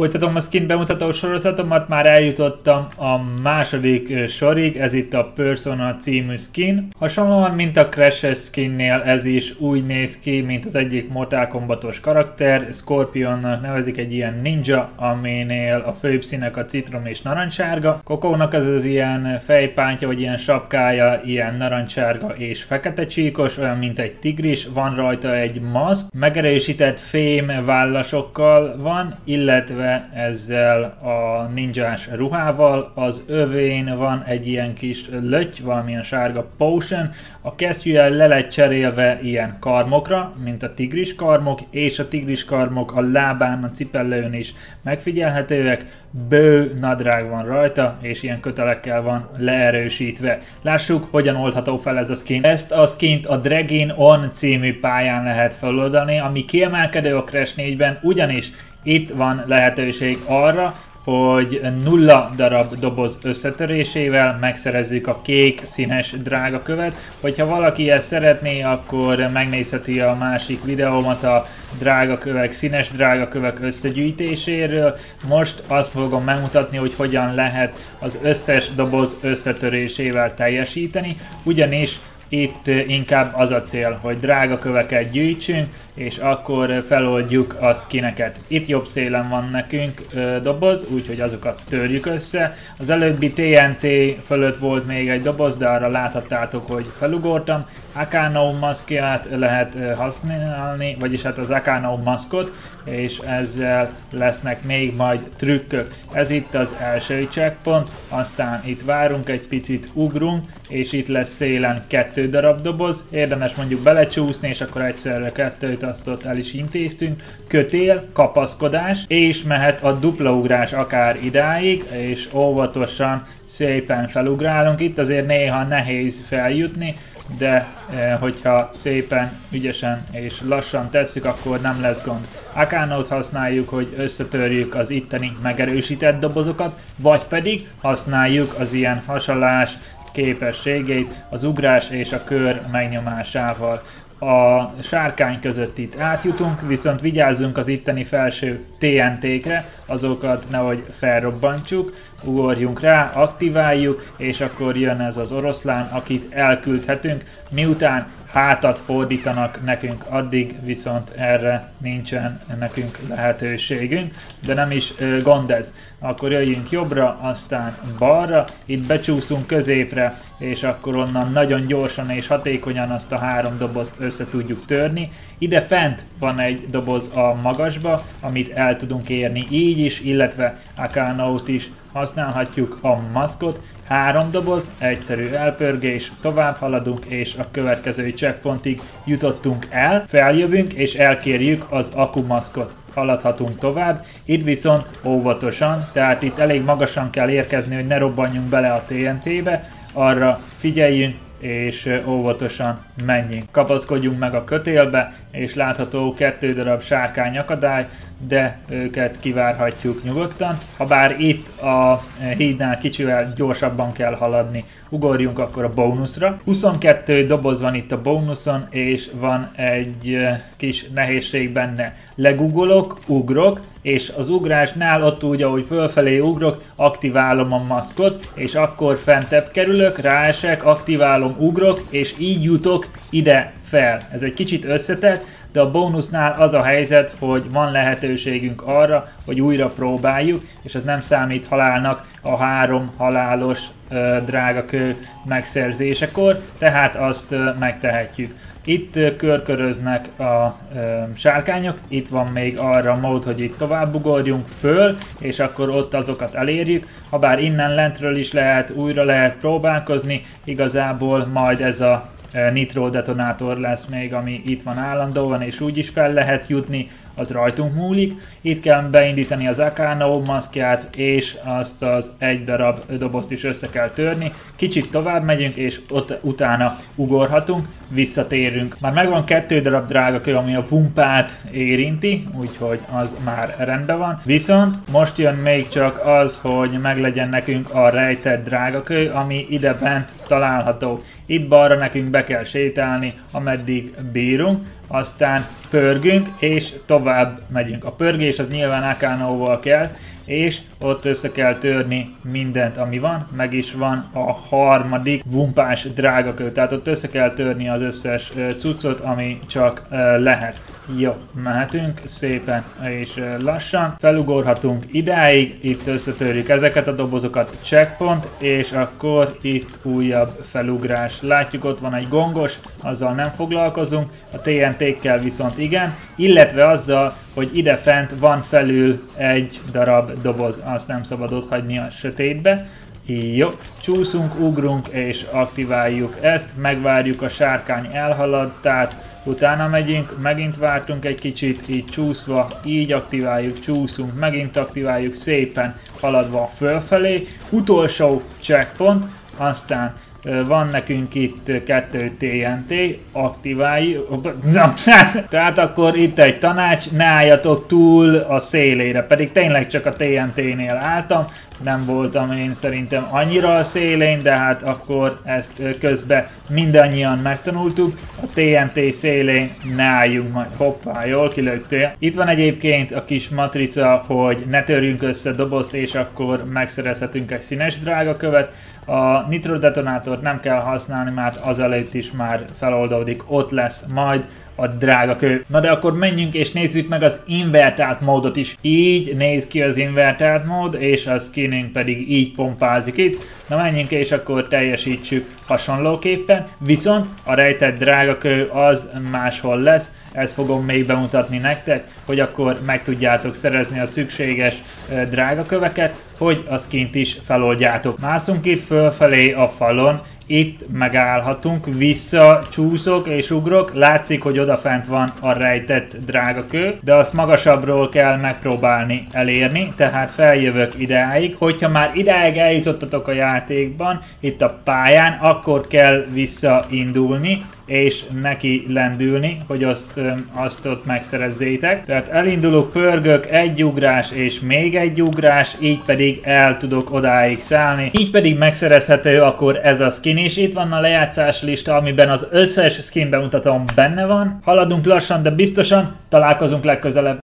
Folytatom a skin bemutató sorozatomat, már eljutottam a második sorig, ez itt a Persona című skin. Hasonlóan, mint a Crash skinnél, ez is úgy néz ki, mint az egyik Mortal Kombatos karakter. Scorpionnak nevezik egy ilyen ninja, aminél a főbb színek a citrom és narancssárga. Kokónak ez az ilyen fejpántja, vagy ilyen sapkája, ilyen narancssárga és fekete csíkos, olyan mint egy tigris, van rajta egy maszk, megerősített fém vállasokkal van, illetve ezzel a ninjás ruhával, az övén van egy ilyen kis löty, valamilyen sárga potion, a kesztyűje le lett cserélve ilyen karmokra, mint a tigris karmok, és a tigris karmok a lábán, a cipellőn is megfigyelhetőek, bő nadrág van rajta, és ilyen kötelekkel van leerősítve. Lássuk, hogyan oldható fel ez a skin. Ezt a skint a Dragon On című pályán lehet feloldani, ami kiemelkedő a Crash 4-ben, ugyanis itt van lehetőség arra, hogy 0 darab doboz összetörésével megszerezzük a kék színes drága követ. Hogyha valaki ezt szeretné, akkor megnézheti a másik videómat a drága kövek, színes drága kövek összegyűjtéséről. Most azt fogom megmutatni, hogy hogyan lehet az összes doboz összetörésével teljesíteni, ugyanis itt inkább az a cél, hogy drága köveket gyűjtsünk, és akkor feloldjuk a skineket. Itt jobb szélen van nekünk doboz, úgyhogy azokat törjük össze. Az előbbi TNT fölött volt még egy doboz, de arra láthattátok, hogy felugortam. AK-NOW maszkját lehet használni, vagyis hát az AK-NOW maszkot, és ezzel lesznek még majd trükkök. Ez itt az első checkpoint, aztán itt várunk, egy picit ugrunk, és itt lesz szélen 2 darab doboz, érdemes mondjuk belecsúszni, és akkor egyszerre 2-t azt ott el is intéztünk. Kötél, kapaszkodás, és mehet a duplaugrás akár idáig, és óvatosan szépen felugrálunk. Itt azért néha nehéz feljutni, de hogyha szépen, ügyesen és lassan tesszük, akkor nem lesz gond. AK-NOW-t használjuk, hogy összetörjük az itteni megerősített dobozokat, vagy pedig használjuk az ilyen hasalás képességeit az ugrás és a kör megnyomásával. A sárkány között itt átjutunk, viszont vigyázzunk az itteni felső TNT-kre, azokat nehogy felrobbantsuk, ugorjunk rá, aktiváljuk, és akkor jön ez az oroszlán, akit elküldhetünk, miután hátat fordítanak nekünk, addig viszont erre nincsen nekünk lehetőségünk, de nem is gond ez. Akkor jöjjünk jobbra, aztán balra, itt becsúszunk középre, és akkor onnan nagyon gyorsan és hatékonyan azt a 3 dobozt össze tudjuk törni. Ide fent van egy doboz a magasba, amit el tudunk érni így is, illetve AK-NOW-t is használhatjuk, a maszkot. 3 doboz, egyszerű elpörgés, tovább haladunk, és a következő checkpointig jutottunk el, feljövünk és elkérjük az akumaszkot. Haladhatunk tovább, itt viszont óvatosan, tehát itt elég magasan kell érkezni, hogy ne robbanjunk bele a TNT-be, arra figyeljünk, és óvatosan menjünk. Kapaszkodjunk meg a kötélbe, és látható 2 darab sárkány akadály, de őket kivárhatjuk nyugodtan. Habár itt a hídnál kicsivel gyorsabban kell haladni. Ugorjunk akkor a bónuszra. 22 doboz van itt a bónuszon, és van egy kis nehézség benne. Legugolok, ugrok, és az ugrásnál ott úgy, ahogy fölfelé ugrok, aktiválom a maszkot, és akkor fentebb kerülök, ráesek, aktiválom, ugrok, és így jutok ide fel. Ez egy kicsit összetett, de a bónusznál az a helyzet, hogy van lehetőségünk arra, hogy újra próbáljuk, és ez nem számít halálnak a 3 halálos drága kő megszerzésekor, tehát azt megtehetjük. Itt körköröznek a sárkányok, itt van még arra mód, hogy itt tovább ugorjunk föl, és akkor ott azokat elérjük, habár innen lentről is lehet, újra lehet próbálkozni, igazából majd ez a nitrodetonátor lesz még, ami itt van állandóan, és úgy is fel lehet jutni, az rajtunk múlik. Itt kell beindítani az AK-NOW maszkját, és azt az 1 darab dobozt is össze kell törni. Kicsit tovább megyünk, és ott utána ugorhatunk, visszatérünk. Már megvan 2 darab drága kő, ami a pumpát érinti, úgyhogy az már rendben van. Viszont most jön még csak az, hogy meglegyen nekünk a rejtett drága kő, ami ide bent található. Itt balra nekünk be kell sétálni, ameddig bírunk. aztán pörgünk, és tovább megyünk. A pörgés az nyilván AK-NOW-val kell, és ott össze kell törni mindent, ami van. Meg is van a harmadik vumpás drágakő, tehát ott össze kell törni az összes cuccot, ami csak lehet. Jó, mehetünk szépen és lassan. Felugorhatunk idáig, itt összetörjük ezeket a dobozokat, checkpoint, és akkor itt újabb felugrás. Látjuk, ott van egy gongos, azzal nem foglalkozunk, a TNT-kkel viszont igen, illetve azzal, hogy ide fent van felül egy darab doboz, azt nem szabad ott hagyni a sötétbe. Jó, csúszunk, ugrunk és aktiváljuk ezt, megvárjuk a sárkány elhaladtát, utána megyünk, megint vártunk egy kicsit, így csúszva, így aktiváljuk, csúszunk, megint aktiváljuk, szépen haladva fölfelé. Utolsó checkpoint, aztán van nekünk itt 2 TNT, aktiváljuk, tehát akkor itt egy tanács, ne álljatok túl a szélére, pedig tényleg csak a TNT-nél álltam, nem voltam én szerintem annyira a szélén, de hát akkor ezt közben mindannyian megtanultuk, a TNT szélén ne álljunk majd. Hoppá, jól kilőttél. Itt van egyébként a kis matrica, hogy ne törjünk össze dobozt, és akkor megszerezhetünk egy színes drágakövet. A nitrodetonátort nem kell használni, mert azelőtt is már feloldódik, ott lesz majd a drága kő. Na de akkor menjünk és nézzük meg az invertált módot is. Így néz ki az invertált mód, és a skinünk pedig így pompázik itt. Na menjünk és akkor teljesítsük hasonlóképpen, viszont a rejtett drága kő az máshol lesz. Ezt fogom még bemutatni nektek, hogy akkor meg tudjátok szerezni a szükséges drága köveket, hogy a skint is feloldjátok. Mászunk itt fölfelé a falon, itt megállhatunk, visszacsúszok és ugrok, látszik, hogy odafent van a rejtett drágakő, de azt magasabbról kell megpróbálni elérni, tehát feljövök idáig. Hogyha már idáig eljutottatok a játékban, itt a pályán, akkor kell visszaindulni és neki lendülni, hogy azt ott megszerezzétek. Tehát elindulok, pörgök, egy ugrás és még egy ugrás, így pedig el tudok odáig szállni. Így pedig megszerezhető akkor ez a skin is. Itt van a lejátszás lista, amiben az összes skin bemutatóm benne van. Haladunk lassan, de biztosan, találkozunk legközelebb.